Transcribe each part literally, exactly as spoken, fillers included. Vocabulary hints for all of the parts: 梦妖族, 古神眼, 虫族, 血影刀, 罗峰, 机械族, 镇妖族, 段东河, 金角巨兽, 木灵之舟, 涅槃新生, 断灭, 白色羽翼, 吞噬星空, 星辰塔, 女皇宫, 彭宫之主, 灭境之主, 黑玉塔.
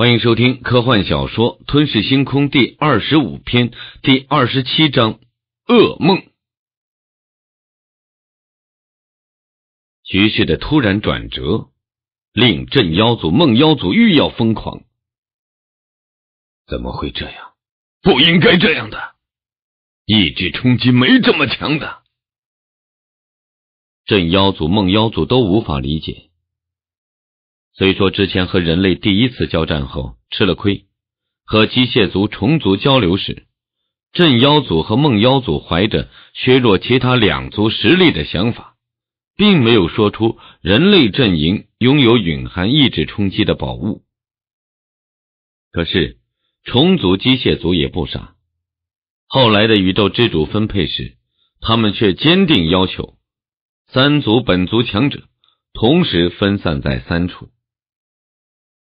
欢迎收听科幻小说《吞噬星空》第二十五篇第二十七章噩梦。局势的突然转折令镇妖族、梦妖族欲要疯狂。怎么会这样？不应该这样的，意志冲击没这么强的。镇妖族、梦妖族都无法理解。虽说之前和人类第一次交战后吃了亏，和机械族、虫族交流时，镇妖族和梦妖族怀着削弱其他两族实力的想法，并没有说出人类阵营拥有蕴含意志冲击的宝物。可是虫族、机械族也不傻，后来的宇宙之主分配时，他们却坚定要求三族本族强者同时分散在三处。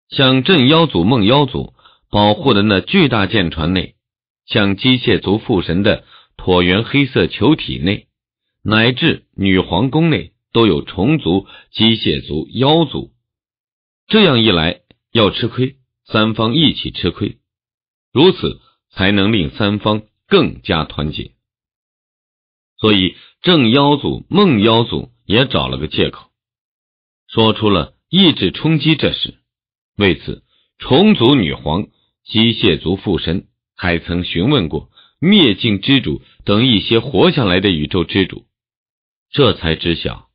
像镇妖族、梦妖族保护的那巨大舰船内，像机械族父神的椭圆黑色球体内，乃至女皇宫内都有虫族、机械族、妖族。这样一来，要吃亏，三方一起吃亏，如此才能令三方更加团结。所以镇妖族、梦妖族也找了个借口，说出了意志冲击这事。为此，虫族女皇、机械族父神还曾询问过灭境之主等一些活下来的宇宙之主，这才知晓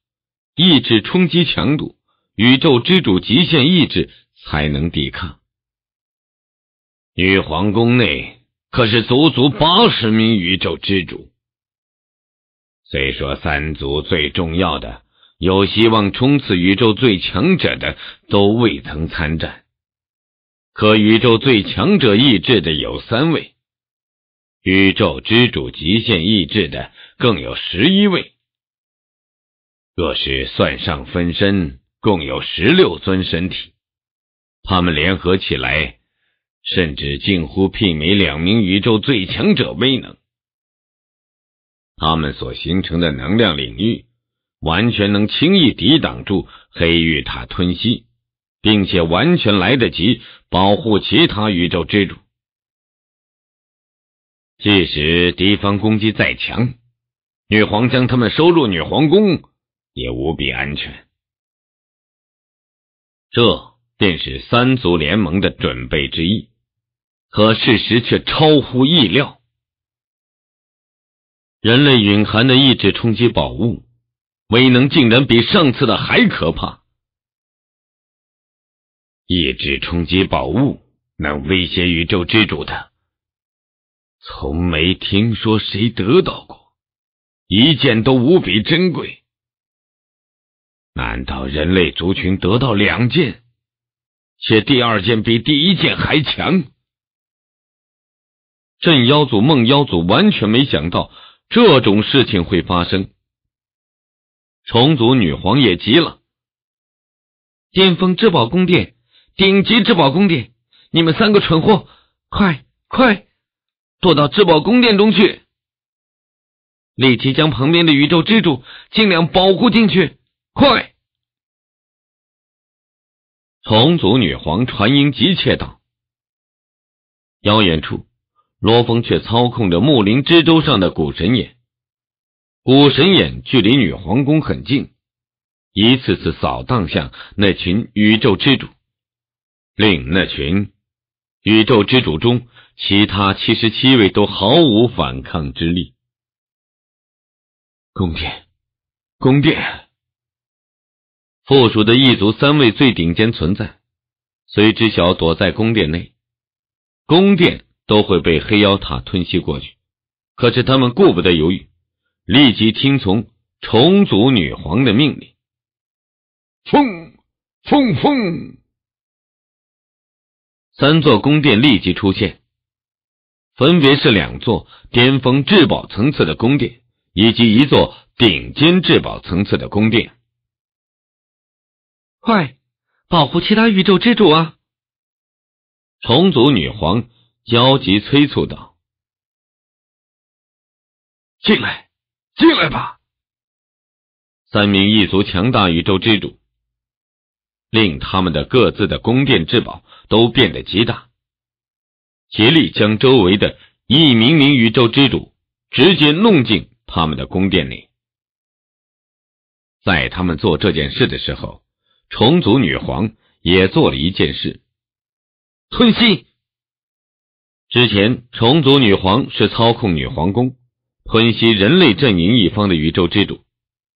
意志冲击强度，宇宙之主极限意志才能抵抗。女皇宫内可是足足八十名宇宙之主，虽说三族最重要的、有希望冲刺宇宙最强者的都未曾参战，可宇宙最强者意志的有三位，宇宙之主极限意志的更有十一位，若是算上分身，共有十六尊身体，他们联合起来，甚至近乎媲美两名宇宙最强者威能。他们所形成的能量领域完全能轻易抵挡住黑玉塔吞噬，并且完全来得及保护其他宇宙之主。即使敌方攻击再强，女皇将他们收入女皇宫也无比安全。这便是三族联盟的准备之一，可事实却超乎意料。人类蕴含的意志冲击宝物威能竟然比上次的还可怕。意志冲击宝物能威胁宇宙之主的，从没听说谁得到过，一件都无比珍贵。难道人类族群得到两件，且第二件比第一件还强？镇妖族、梦妖族完全没想到这种事情会发生。虫族女皇也急了，巅峰至宝宫殿、顶级至宝宫殿，你们三个蠢货，快快躲到至宝宫殿中去，立即将旁边的宇宙之主尽量保护进去，快！虫族女皇传音急切道。遥远处，罗峰却操控着木灵之舟上的古神眼，古神眼距离女皇宫很近，一次次扫荡向那群宇宙之主，令那群宇宙之主中其他七十七位都毫无反抗之力。宫殿，宫殿！附属的一族三位最顶尖存在虽知晓躲在宫殿内，宫殿都会被黑妖塔吞噬过去，可是他们顾不得犹豫，立即听从虫族女皇的命令。风风风！三座宫殿立即出现，分别是两座巅峰至宝层次的宫殿，以及一座顶尖至宝层次的宫殿。快，保护其他宇宙之主啊！虫族女皇焦急催促道。进来！进来吧！三名异族强大宇宙之主令他们的各自的宫殿至宝都变得极大，竭力将周围的一名名宇宙之主直接弄进他们的宫殿里。在他们做这件事的时候，虫族女皇也做了一件事：吞噬。之前，虫族女皇是操控女皇宫，吞噬人类阵营一方的宇宙之主。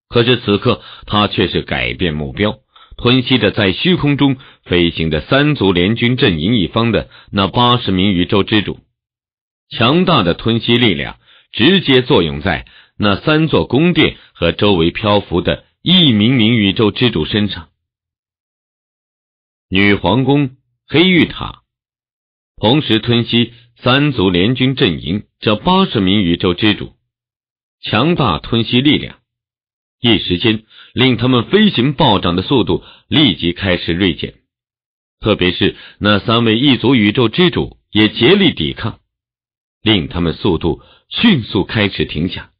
可是此刻，她却是改变目标，吞噬着在虚空中飞行的三族联军阵营一方的那八十名宇宙之主。强大的吞噬力量直接作用在那三座宫殿和周围漂浮的一名名宇宙之主身上。女皇宫、黑玉塔，同时吞噬三族联军阵营这八十名宇宙之主，强大吞噬力量，一时间令他们飞行暴涨的速度立即开始锐减。特别是那三位一族宇宙之主也竭力抵抗，令他们速度迅速开始停下。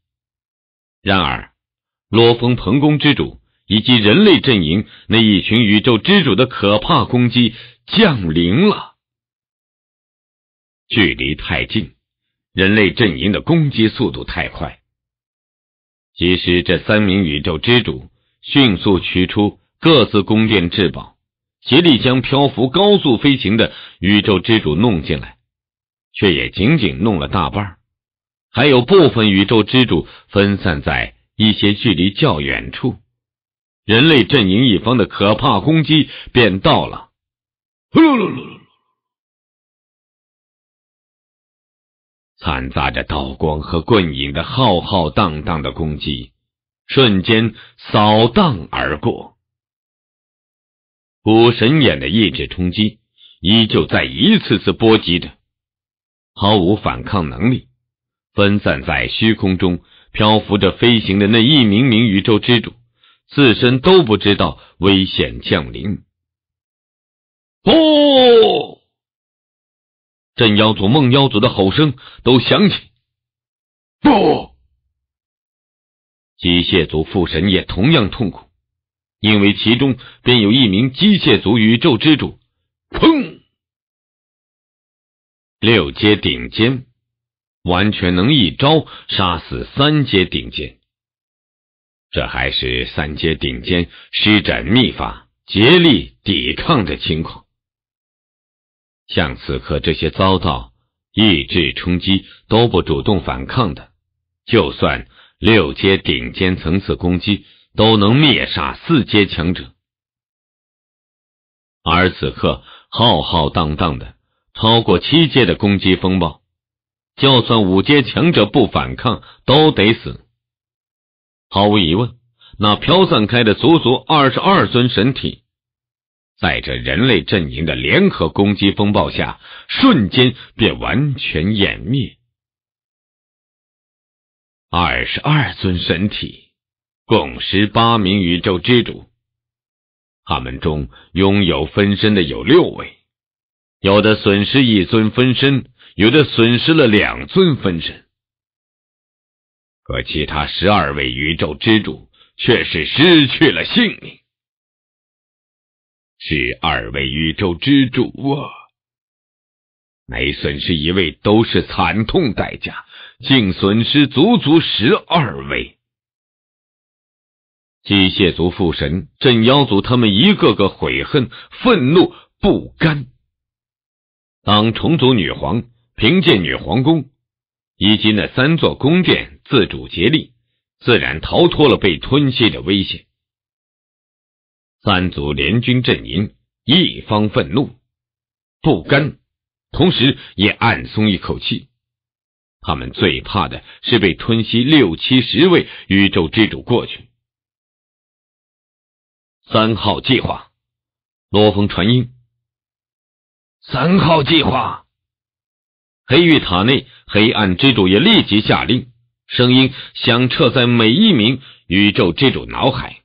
然而，罗峰彭宫之主以及人类阵营那一群宇宙之主的可怕攻击降临了。距离太近，人类阵营的攻击速度太快。即使这三名宇宙之主迅速取出各自宫殿至宝，竭力将漂浮高速飞行的宇宙之主弄进来，却也仅仅弄了大半。还有部分宇宙之主分散在一些距离较远处，人类阵营一方的可怕攻击便到了。掺杂着刀光和棍影的浩浩荡荡的攻击瞬间扫荡而过。古神眼的意志冲击依旧在一次次波及着，毫无反抗能力，分散在虚空中漂浮着飞行的那一名名宇宙之主自身都不知道危险降临。哦！镇妖族、梦妖族的吼声都响起。不！机械族父神也同样痛苦，因为其中便有一名机械族宇宙之主。砰！六阶顶尖，完全能一招杀死三阶顶尖。这还是三阶顶尖施展秘法，竭力抵抗的情况。像此刻这些遭到意志冲击都不主动反抗的，就算六阶顶尖层次攻击都能灭杀四阶强者。而此刻浩浩荡荡的超过七阶的攻击风暴，就算五阶强者不反抗都得死。毫无疑问，那飘散开的足足二十二尊神体在这人类阵营的联合攻击风暴下，瞬间便完全湮灭。二十二尊神体，共十八名宇宙之主，他们中拥有分身的有六位，有的损失一尊分身，有的损失了两尊分身。可其他十二位宇宙之主却是失去了性命。是二位宇宙之主啊，每损失一位都是惨痛代价，竟损失足足十二位。机械族父神、镇妖族他们一个个悔恨、愤怒、不甘。当虫族女皇、凭借女皇宫以及那三座宫殿自主竭力，自然逃脱了被吞噬的危险。三族联军阵营一方愤怒不甘，同时也暗松一口气。他们最怕的是被吞噬六七十位宇宙之主过去。三号计划，罗峰传音。三号计划，黑玉塔内黑暗之主也立即下令，声音响彻在每一名宇宙之主脑海。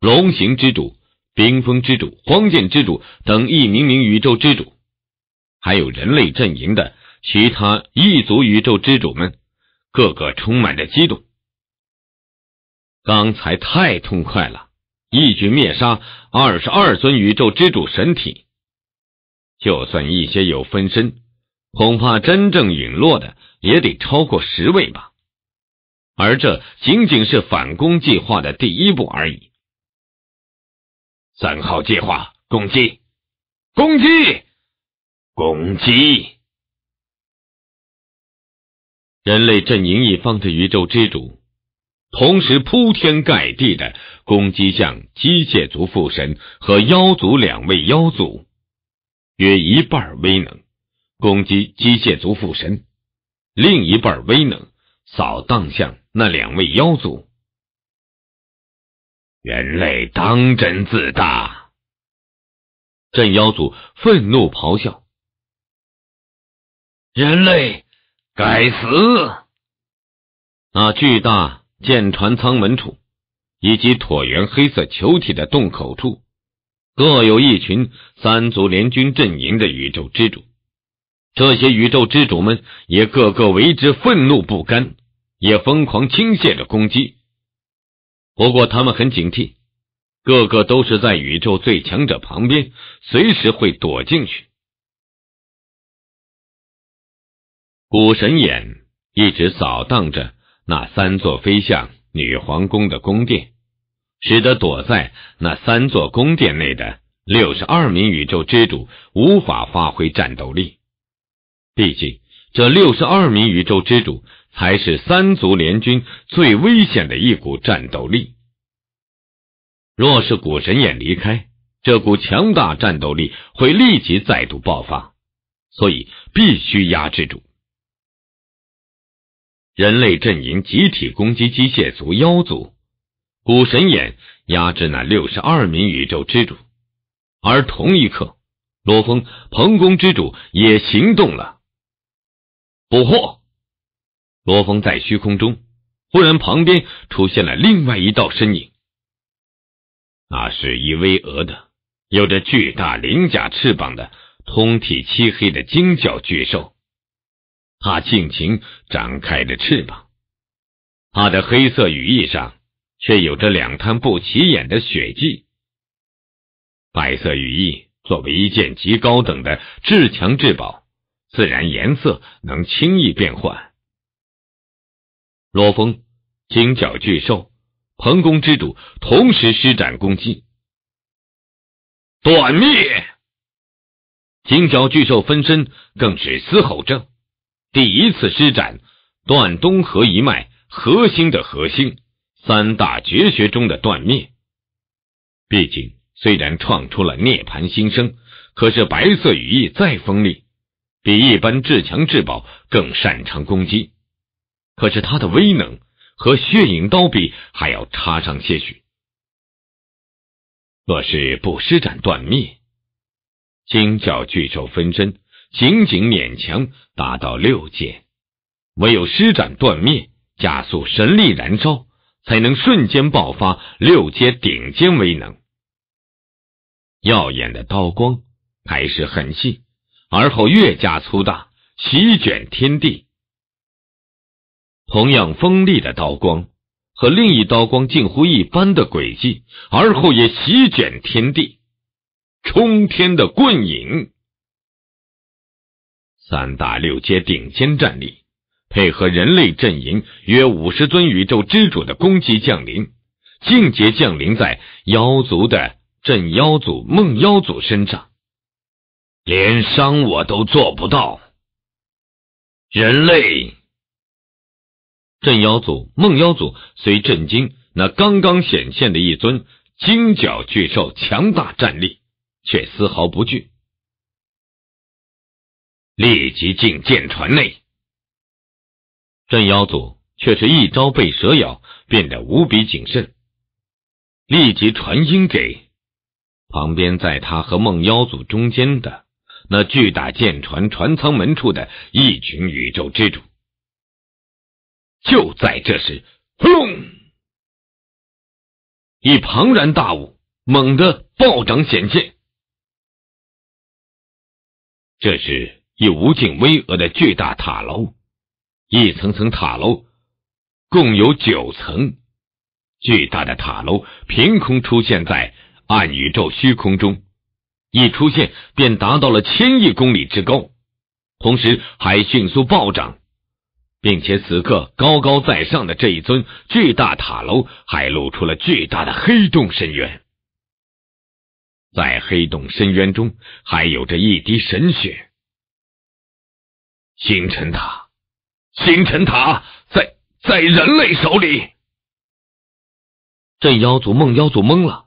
龙行之主、冰封之主、荒剑之主等一名名宇宙之主，还有人类阵营的其他异族宇宙之主们，个个充满着激动。刚才太痛快了，一举灭杀二十二尊宇宙之主神体。就算一些有分身，恐怕真正陨落的也得超过十位吧。而这仅仅是反攻计划的第一步而已。三号计划，攻击！攻击！攻击！人类阵营一方的宇宙之主，同时铺天盖地的攻击向机械族父神和妖族两位妖族，约一半威能攻击机械族父神，另一半威能扫荡向那两位妖族。人类当真自大！镇妖族愤怒咆哮：“人类该死！”那巨大舰船舱门处，以及椭圆黑色球体的洞口处，各有一群三族联军阵营的宇宙之主。这些宇宙之主们也个个为之愤怒不甘，也疯狂倾泻着攻击。不过他们很警惕，个个都是在宇宙最强者旁边，随时会躲进去。古神眼一直扫荡着那三座飞向女皇宫的宫殿，使得躲在那三座宫殿内的六十二名宇宙之主无法发挥战斗力。毕竟这六十二名宇宙之主才是三族联军最危险的一股战斗力。若是古神眼离开，这股强大战斗力会立即再度爆发，所以必须压制住。人类阵营集体攻击机械族妖族，古神眼压制那六十二名宇宙之主。而同一刻，罗峰彭宫之主也行动了。捕获！罗峰在虚空中，忽然旁边出现了另外一道身影，那是一巍峨的、有着巨大鳞甲翅膀的、通体漆黑的金角巨兽。它尽情展开着翅膀，它的黑色羽翼上却有着两滩不起眼的血迹。白色羽翼作为一件极高等的至强至宝，自然颜色能轻易变换。罗峰、金角巨兽、彭宫之主同时施展攻击。断灭！金角巨兽分身更是嘶吼着。第一次施展断东河一脉核心的核心，三大绝学中的断灭。毕竟虽然创出了涅槃新生，可是白色羽翼再锋利，比一般至强至宝更擅长攻击，可是它的威能和血影刀比还要差上些许。若是不施展断灭，金角巨兽分身仅仅勉强达到六阶，唯有施展断灭，加速神力燃烧，才能瞬间爆发六阶顶尖威能。耀眼的刀光开始很细，而后越加粗大，席卷天地。同样锋利的刀光和另一刀光近乎一般的轨迹，而后也席卷天地，冲天的棍影。三大六阶顶尖战力，配合人类阵营约五十尊宇宙之主的攻击降临，尽皆降临在妖族的镇妖族、梦妖族身上，连伤我都做不到。人类！镇妖族、梦妖族虽震惊那刚刚显现的一尊金角巨兽强大战力，却丝毫不惧。立即进舰船内！镇妖族却是一朝被蛇咬，变得无比谨慎，立即传音给旁边在他和梦妖族中间的那巨大舰船船舱门处的一群宇宙之主。就在这时，轰隆！一庞然大物猛地暴涨显现，这是一无尽巍峨的巨大塔楼，一层层塔楼共有九层，巨大的塔楼凭空出现在暗宇宙虚空中，一出现便达到了千亿公里之高，同时还迅速暴涨，并且此刻高高在上的这一尊巨大塔楼还露出了巨大的黑洞深渊。在黑洞深渊中，还有着一滴神血。星辰塔，星辰塔在在人类手里。镇妖族、梦妖族懵了，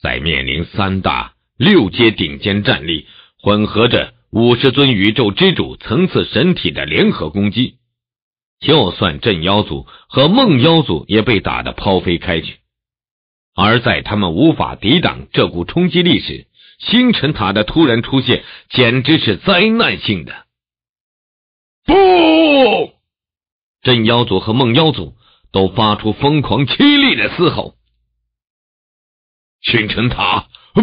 在面临三大六阶顶尖战力混合着五十尊宇宙之主层次神体的联合攻击，就算镇妖族和梦妖族也被打得抛飞开去。而在他们无法抵挡这股冲击力时，星辰塔的突然出现简直是灾难性的。不！镇妖族和梦妖族都发出疯狂凄厉的嘶吼。星辰塔，不！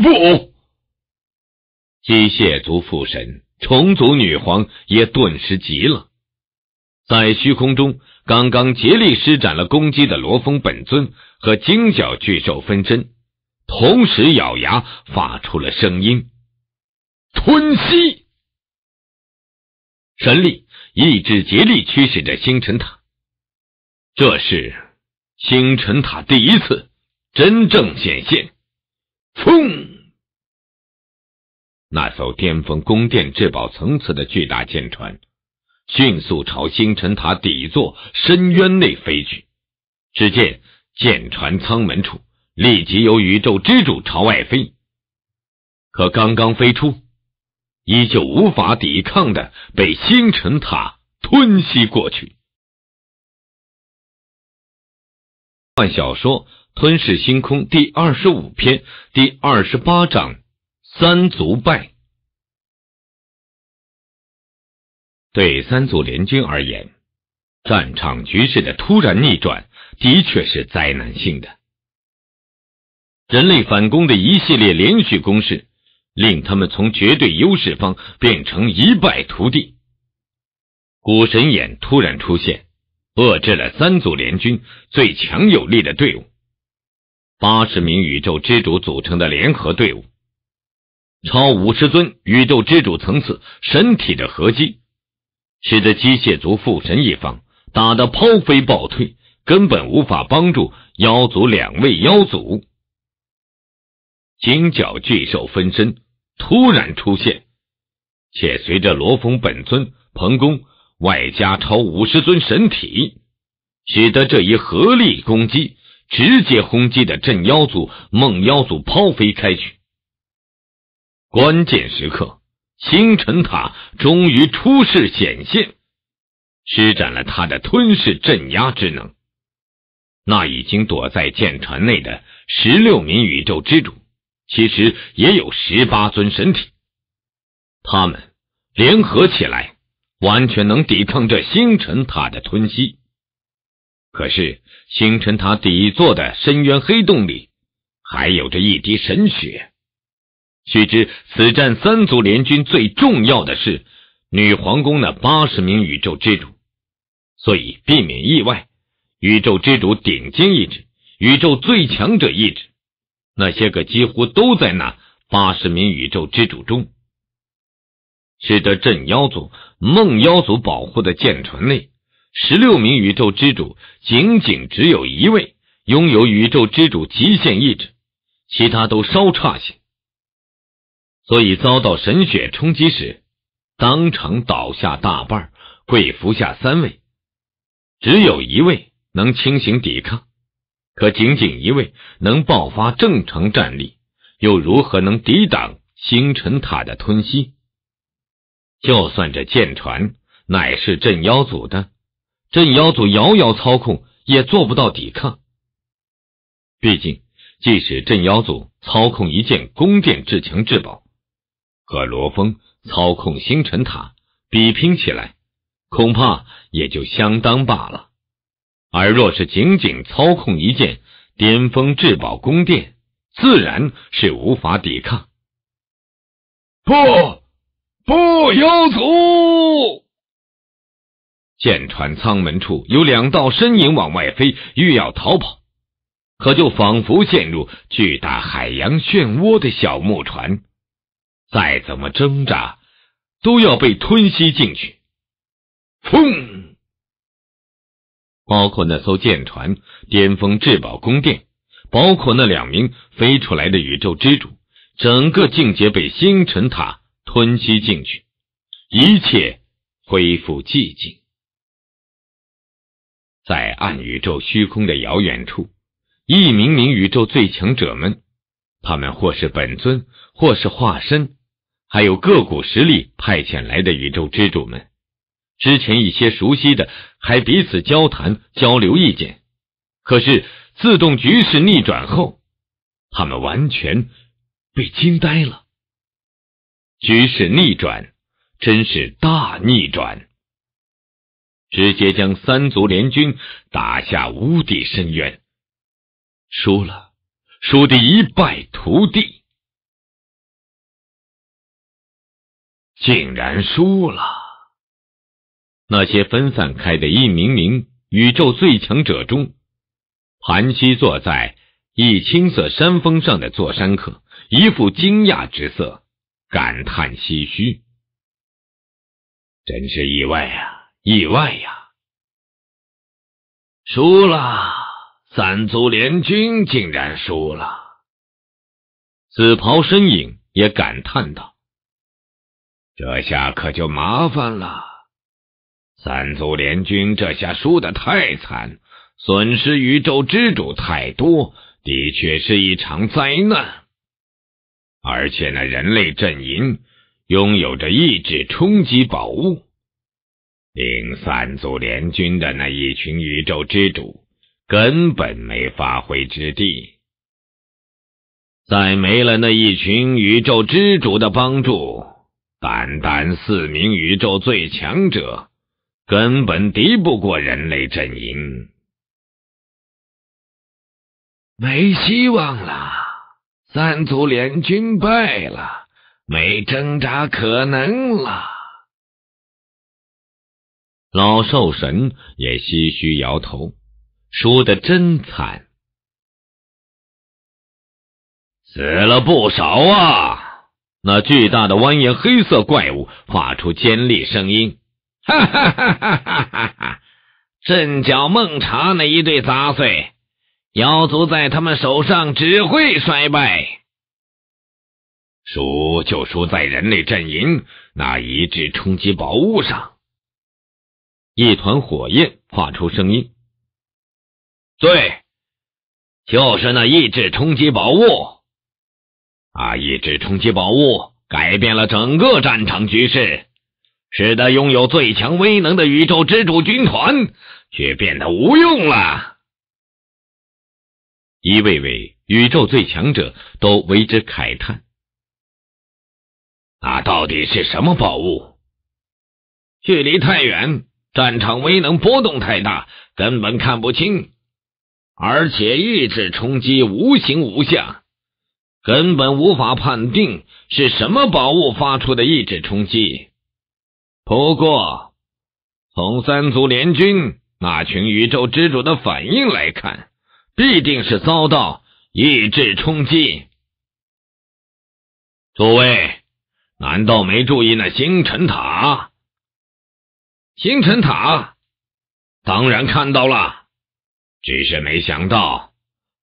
机械族父神、虫族女皇也顿时急了。在虚空中，刚刚竭力施展了攻击的罗峰本尊和金角巨兽分身，同时咬牙发出了声音：吞吸！神力、意志竭力驱使着星辰塔。这是星辰塔第一次真正显现。轰！那艘巅峰宫殿至宝层次的巨大舰船迅速朝星辰塔底座深渊内飞去，只见舰船舱门处立即由宇宙之主朝外飞，可刚刚飞出，依旧无法抵抗的被星辰塔吞吸过去。幻小说《吞噬星空》第二十五篇第二十八章三族败。对三族联军而言，战场局势的突然逆转的确是灾难性的。人类反攻的一系列连续攻势，令他们从绝对优势方变成一败涂地。古神眼突然出现，遏制了三族联军最强有力的队伍，八十名宇宙之主组成的联合队伍，超五十尊宇宙之主层次神体的合击，使得机械族父神一方打得抛飞暴退，根本无法帮助妖族两位妖祖。金角巨兽分身突然出现，且随着罗峰本尊、彭公外加超五十尊神体，使得这一合力攻击直接轰击的镇妖族、梦妖族抛飞开去。关键时刻，星辰塔终于出世显现，施展了他的吞噬镇压之能。那已经躲在舰船内的十六名宇宙之主，其实也有十八尊神体，他们联合起来完全能抵抗这星辰塔的吞吸。可是星辰塔底座的深渊黑洞里还有着一滴神血。须知此战三族联军最重要的是女皇宫的八十名宇宙之主，所以避免意外，宇宙之主顶尖意志、宇宙最强者意志，那些个几乎都在那八十名宇宙之主中，使得镇妖族、梦妖族保护的舰船内十六名宇宙之主仅仅只有一位拥有宇宙之主极限意志，其他都稍差些，所以遭到神血冲击时当场倒下大半，跪伏下三位，只有一位能清醒抵抗，可仅仅一位能爆发正常战力，又如何能抵挡星辰塔的吞吸？就算这舰船乃是镇妖族的，镇妖族遥遥操控也做不到抵抗。毕竟即使镇妖族操控一件宫殿至强至宝，和罗峰操控星辰塔比拼起来，恐怕也就相当罢了。而若是仅仅操控一件巅峰至宝宫殿，自然是无法抵抗。不不，妖族！舰船舱门处有两道身影往外飞，欲要逃跑，可就仿佛陷入巨大海洋漩涡的小木船，再怎么挣扎，都要被吞吸进去。轰！包括那艘舰船、巅峰至宝宫殿，包括那两名飞出来的宇宙之主，整个境界被星辰塔吞吸进去，一切恢复寂静。在暗宇宙虚空的遥远处，一名名宇宙最强者们，他们或是本尊，或是化身，还有各股实力派遣来的宇宙之主们，之前一些熟悉的还彼此交谈交流意见，可是自动局势逆转后，他们完全被惊呆了。局势逆转，真是大逆转，直接将三族联军打下无底深渊。输了，输得一败涂地，竟然输了。那些分散开的一名名宇宙最强者中，盘膝坐在一青色山峰上的座山客，一副惊讶之色，感叹唏嘘：“真是意外啊，意外呀！输了。”三族联军竟然输了。紫袍身影也感叹道：“这下可就麻烦了，三族联军这下输得太惨，损失宇宙之主太多，的确是一场灾难。而且那人类阵营拥有着意志冲击宝物，令三族联军的那一群宇宙之主根本没发挥之地，在没了那一群宇宙之主的帮助，单单四名宇宙最强者根本敌不过人类阵营，没希望了，三族联军败了，没挣扎可能了。”老兽神也唏嘘摇头：“输得真惨，死了不少啊！”那巨大的蜿蜒黑色怪物发出尖利声音：“哈哈哈哈哈哈！阵脚梦茶那一队杂碎，妖族在他们手上只会衰败。输就输在人类阵营那一只冲击宝物上。”一团火焰发出声音：“对，就是那意志冲击宝物，啊，意志冲击宝物改变了整个战场局势，使得拥有最强威能的宇宙之主军团却变得无用了。”一位位宇宙最强者都为之慨叹：“那到底是什么宝物？距离太远，战场威能波动太大，根本看不清。而且意志冲击无形无相，根本无法判定是什么宝物发出的意志冲击。不过从三族联军那群宇宙之主的反应来看，必定是遭到意志冲击。诸位难道没注意那星辰塔？星辰塔当然看到了，只是没想到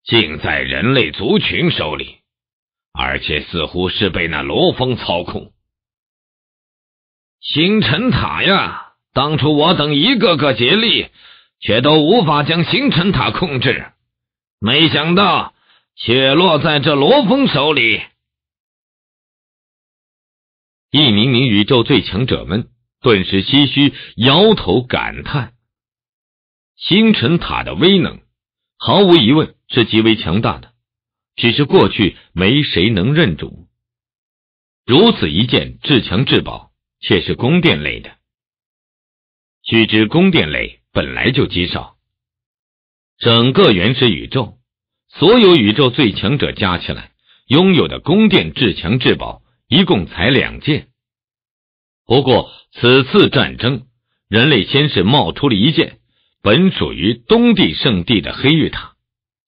竟在人类族群手里，而且似乎是被那罗峰操控。星辰塔呀，当初我等一个个竭力，却都无法将星辰塔控制，没想到却落在这罗峰手里。”一名名宇宙最强者们顿时唏嘘摇头感叹，星辰塔的威能毫无疑问是极为强大的，只是过去没谁能认主。如此一件至强至宝，却是宫殿类的，须知宫殿类本来就极少，整个原始宇宙所有宇宙最强者加起来拥有的宫殿至强至宝一共才两件。不过此次战争，人类先是冒出了一件本属于东地圣地的黑玉塔，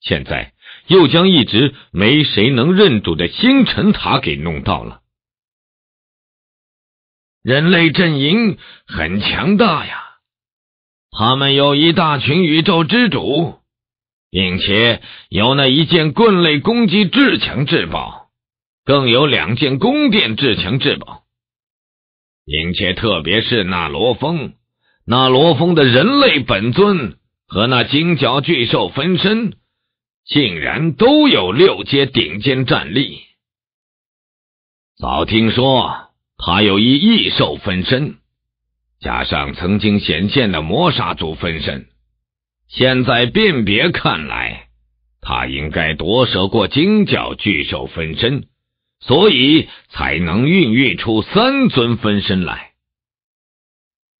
现在又将一直没谁能认主的星辰塔给弄到了。人类阵营很强大呀，他们有一大群宇宙之主，并且有那一件棍类攻击至强至宝，更有两件宫殿至强至宝，并且特别是那罗峰，那罗峰的人类本尊和那金角巨兽分身，竟然都有六阶顶尖战力。早听说他有一异兽分身，加上曾经显现的魔杀族分身，现在辨别看来，他应该夺舍过金角巨兽分身，所以才能孕育出三尊分身来。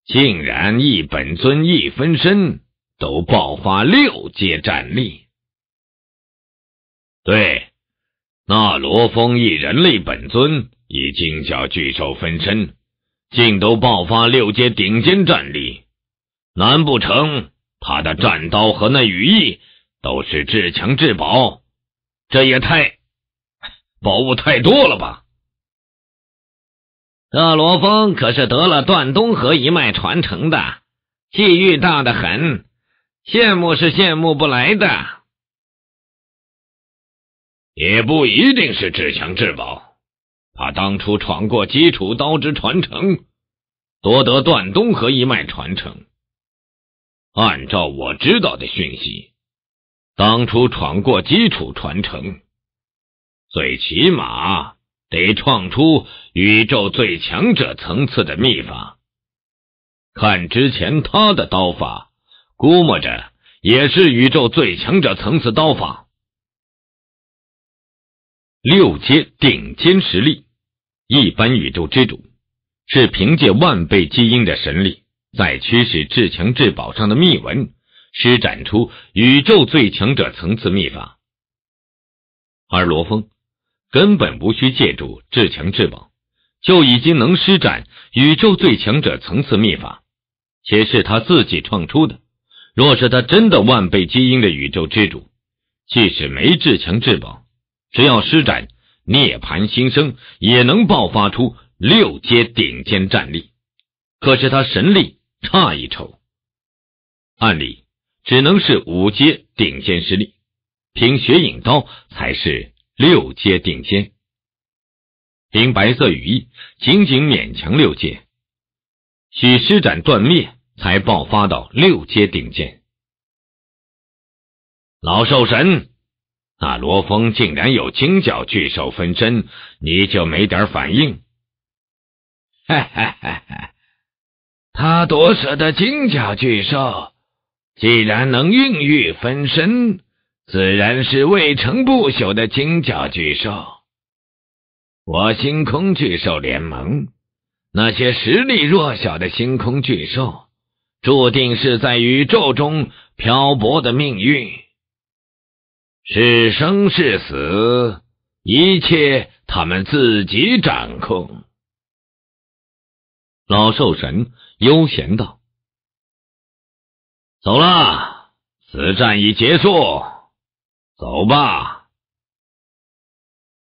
竟然一本尊一分身都爆发六阶战力。对，那罗峰一人类本尊以金角巨兽分身，竟都爆发六阶顶尖战力，难不成他的战刀和那羽翼都是至强至宝？这也太宝物太多了吧？这罗峰可是得了段东河一脉传承的，际遇大得很，羡慕是羡慕不来的。也不一定是至强至宝，他当初闯过基础刀之传承，夺得段东河一脉传承。按照我知道的讯息，当初闯过基础传承，最起码得创出宇宙最强者层次的秘法。看之前他的刀法，估摸着也是宇宙最强者层次刀法。六阶顶尖实力，一般宇宙之主是凭借万倍基因的神力，在驱使至强至宝上的秘文施展出宇宙最强者层次秘法，而罗峰根本无需借助至强至宝，就已经能施展宇宙最强者层次秘法，且是他自己创出的。若是他真的万倍基因的宇宙之主，即使没至强至宝，只要施展涅槃新生，也能爆发出六阶顶尖战力。可是他神力差一筹，按理只能是五阶顶尖实力，凭血影刀才是六阶顶尖，凭白色羽翼仅仅勉强六阶，需施展断灭才爆发到六阶顶尖。老兽神，那罗峰竟然有金角巨兽分身，你就没点反应？哈哈哈哈！他夺舍的金角巨兽，既然能孕育分身，自然是未成不朽的金角巨兽。我星空巨兽联盟，那些实力弱小的星空巨兽，注定是在宇宙中漂泊的命运。是生是死，一切他们自己掌控。老兽神悠闲道：“走了，此战已结束，走吧。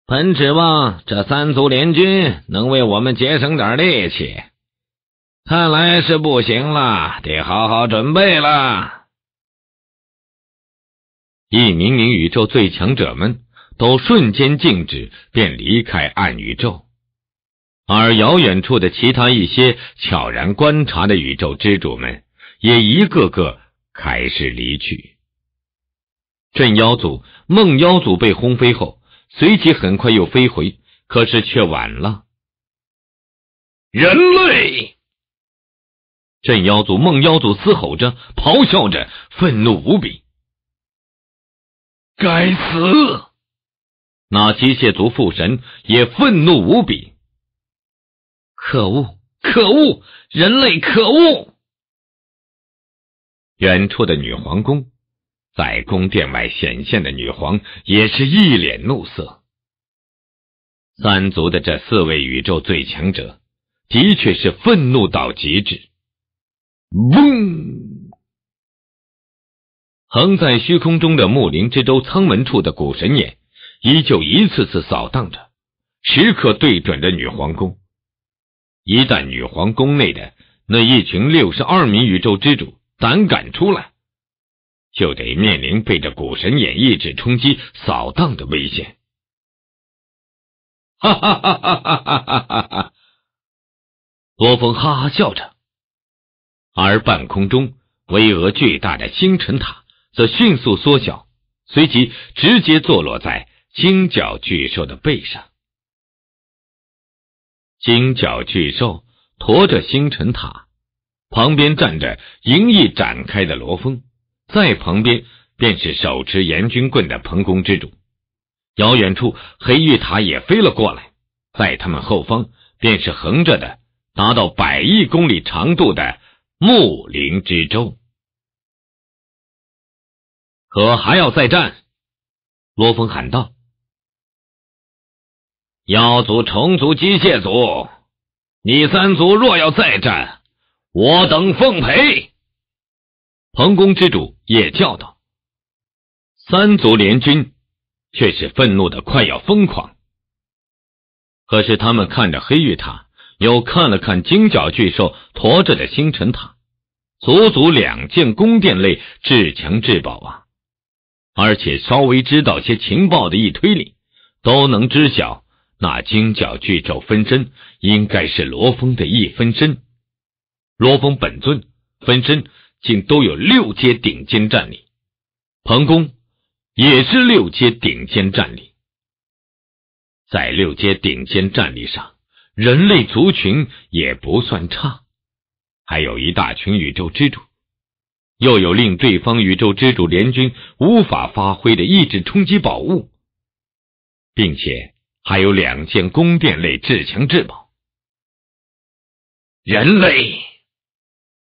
本指望这三族联军能为我们节省点力气，看来是不行了，得好好准备了。”一名名宇宙最强者们都瞬间静止，便离开暗宇宙，而遥远处的其他一些悄然观察的宇宙之主们也一个个开始离去。镇妖族、梦妖族被轰飞后，随即很快又飞回，可是却晚了。人类！镇妖族、梦妖族嘶吼着、咆哮着，愤怒无比。该死！那机械族父神也愤怒无比。可恶，可恶，人类可恶！远处的女皇宫，在宫殿外显现的女皇也是一脸怒色。三族的这四位宇宙最强者，的确是愤怒到极致。嗡！横在虚空中的木灵之舟舱门处的古神眼，依旧一次次扫荡着，时刻对准着女皇宫。一旦女皇宫内的那一群六十二名宇宙之主胆敢出来，就得面临被这古神眼意志冲击扫荡的危险。哈哈哈哈哈哈哈哈！罗峰哈哈笑着，而半空中巍峨巨大的星辰塔则迅速缩小，随即直接坐落在金角巨兽的背上。金角巨兽驮着星辰塔，旁边站着银翼展开的罗峰，在旁边便是手持炎军棍的彭公之主。遥远处，黑玉塔也飞了过来，在他们后方便是横着的达到百亿公里长度的木灵之舟。可还要再战！罗峰喊道。妖族、虫族、机械族，你三族若要再战，我等奉陪！彭公之主也叫道。三族联军却是愤怒的快要疯狂，可是他们看着黑玉塔，又看了看金角巨兽驮着的星辰塔，足足两件宫殿类至强至宝啊！而且稍微知道些情报的一推理，都能知晓那金角巨兽分身应该是罗峰的一分身。罗峰本尊、分身竟都有六阶顶尖战力，彭公也是六阶顶尖战力。在六阶顶尖战力上，人类族群也不算差，还有一大群宇宙之主，又有令对方宇宙之主联军无法发挥的意志冲击宝物，并且还有两件宫殿类至强至宝。人类，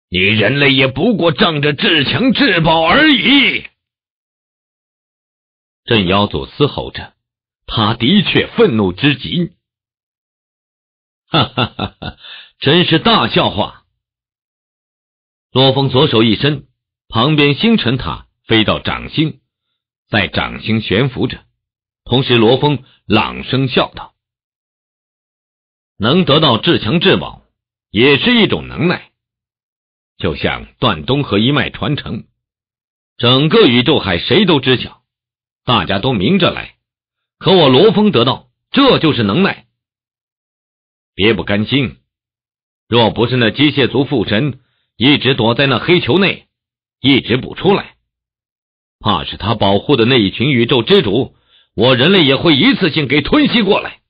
你人类也不过仗着至强至宝而已！镇妖族嘶吼着，他的确愤怒之极。哈哈哈哈，真是大笑话！罗峰左手一伸，旁边星辰塔飞到掌心，在掌心悬浮着。同时罗峰朗声笑道：能得到至强至宝，也是一种能耐。就像段东河一脉传承，整个宇宙海谁都知晓，大家都明着来，可我罗峰得到，这就是能耐。别不甘心，若不是那机械族父神一直躲在那黑球内，一直不出来，怕是他保护的那一群宇宙之主，我人类也会一次性给吞噬过来。